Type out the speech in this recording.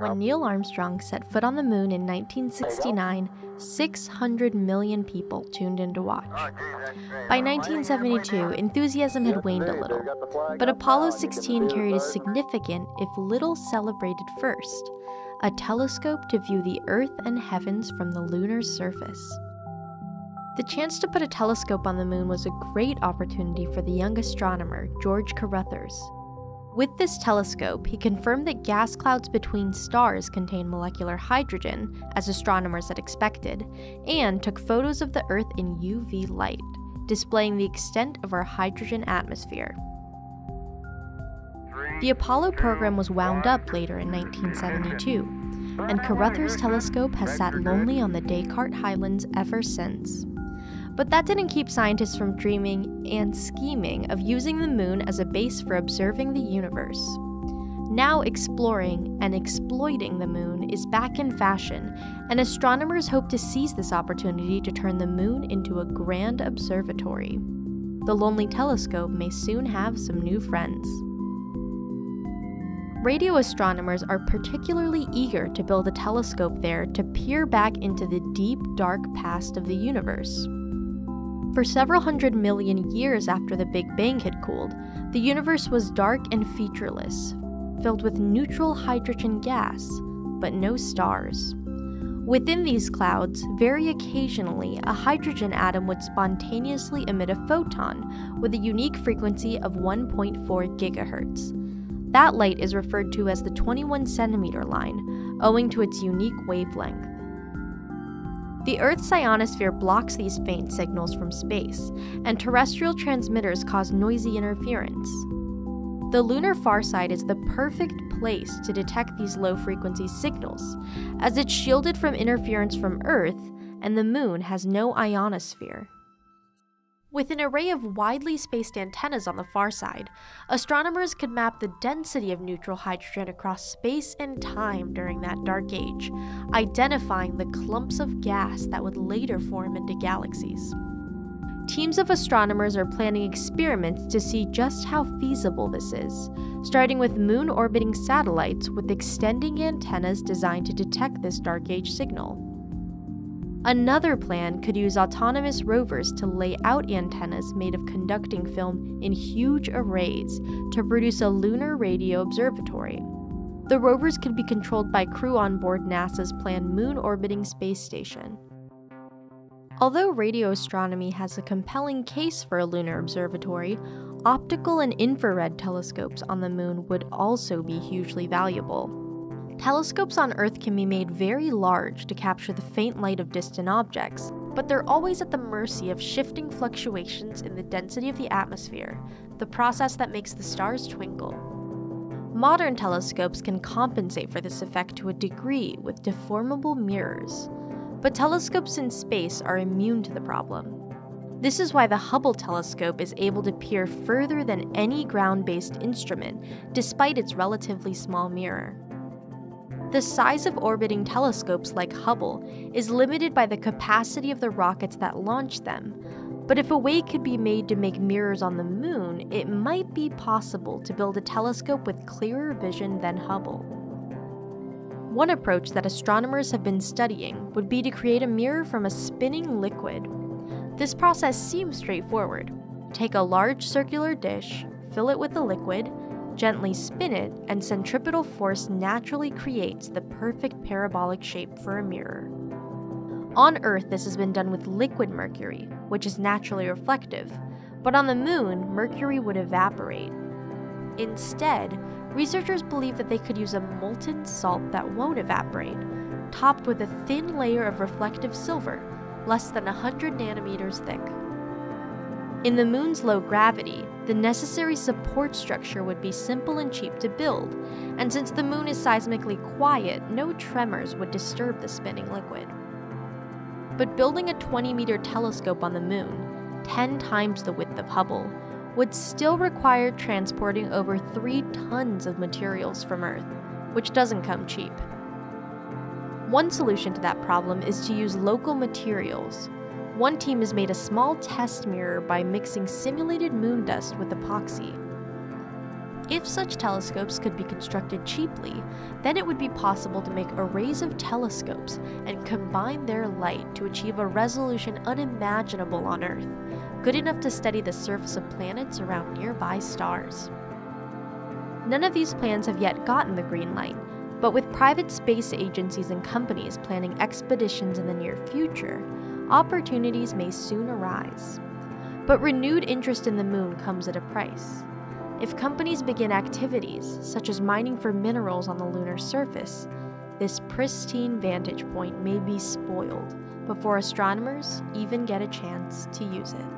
When Neil Armstrong set foot on the moon in 1969, 600 million people tuned in to watch. By 1972, enthusiasm had waned a little, but Apollo 16 carried a significant, if little celebrated first, a telescope to view the Earth and heavens from the lunar surface. The chance to put a telescope on the moon was a great opportunity for the young astronomer, George Carruthers. With this telescope, he confirmed that gas clouds between stars contain molecular hydrogen, as astronomers had expected, and took photos of the Earth in UV light, displaying the extent of our hydrogen atmosphere. The Apollo program was wound up later in 1972, and Carruthers' telescope has sat lonely on the Descartes Highlands ever since. But that didn't keep scientists from dreaming and scheming of using the moon as a base for observing the universe. Now exploring and exploiting the moon is back in fashion, and astronomers hope to seize this opportunity to turn the moon into a grand observatory. The lonely telescope may soon have some new friends. Radio astronomers are particularly eager to build a telescope there to peer back into the deep, dark past of the universe. For several hundred million years after the Big Bang had cooled, the universe was dark and featureless, filled with neutral hydrogen gas, but no stars. Within these clouds, very occasionally, a hydrogen atom would spontaneously emit a photon with a unique frequency of 1.4 gigahertz. That light is referred to as the 21 centimeter line, owing to its unique wavelength. The Earth's ionosphere blocks these faint signals from space, and terrestrial transmitters cause noisy interference. The lunar far side is the perfect place to detect these low-frequency signals, as it's shielded from interference from Earth, and the moon has no ionosphere. With an array of widely spaced antennas on the far side, astronomers could map the density of neutral hydrogen across space and time during that dark age, identifying the clumps of gas that would later form into galaxies. Teams of astronomers are planning experiments to see just how feasible this is, starting with moon-orbiting satellites with extending antennas designed to detect this dark age signal. Another plan could use autonomous rovers to lay out antennas made of conducting film in huge arrays to produce a lunar radio observatory. The rovers could be controlled by crew on board NASA's planned moon-orbiting space station. Although radio astronomy has a compelling case for a lunar observatory, optical and infrared telescopes on the moon would also be hugely valuable. Telescopes on Earth can be made very large to capture the faint light of distant objects, but they're always at the mercy of shifting fluctuations in the density of the atmosphere, the process that makes the stars twinkle. Modern telescopes can compensate for this effect to a degree with deformable mirrors, but telescopes in space are immune to the problem. This is why the Hubble telescope is able to peer further than any ground-based instrument, despite its relatively small mirror. The size of orbiting telescopes like Hubble is limited by the capacity of the rockets that launch them, but if a way could be made to make mirrors on the moon, it might be possible to build a telescope with clearer vision than Hubble. One approach that astronomers have been studying would be to create a mirror from a spinning liquid. This process seems straightforward. Take a large circular dish, fill it with the liquid, gently spin it, and centripetal force naturally creates the perfect parabolic shape for a mirror. On Earth, this has been done with liquid mercury, which is naturally reflective, but on the moon, mercury would evaporate. Instead, researchers believe that they could use a molten salt that won't evaporate, topped with a thin layer of reflective silver, less than 100 nanometers thick. In the moon's low gravity, the necessary support structure would be simple and cheap to build, and since the moon is seismically quiet, no tremors would disturb the spinning liquid. But building a 20-meter telescope on the moon, 10 times the width of Hubble, would still require transporting over 3 tons of materials from Earth, which doesn't come cheap. One solution to that problem is to use local materials. One team has made a small test mirror by mixing simulated moon dust with epoxy. If such telescopes could be constructed cheaply, then it would be possible to make arrays of telescopes and combine their light to achieve a resolution unimaginable on Earth, good enough to study the surface of planets around nearby stars. None of these plans have yet gotten the green light, but with private space agencies and companies planning expeditions in the near future, opportunities may soon arise. But renewed interest in the moon comes at a price. If companies begin activities, such as mining for minerals on the lunar surface, this pristine vantage point may be spoiled before astronomers even get a chance to use it.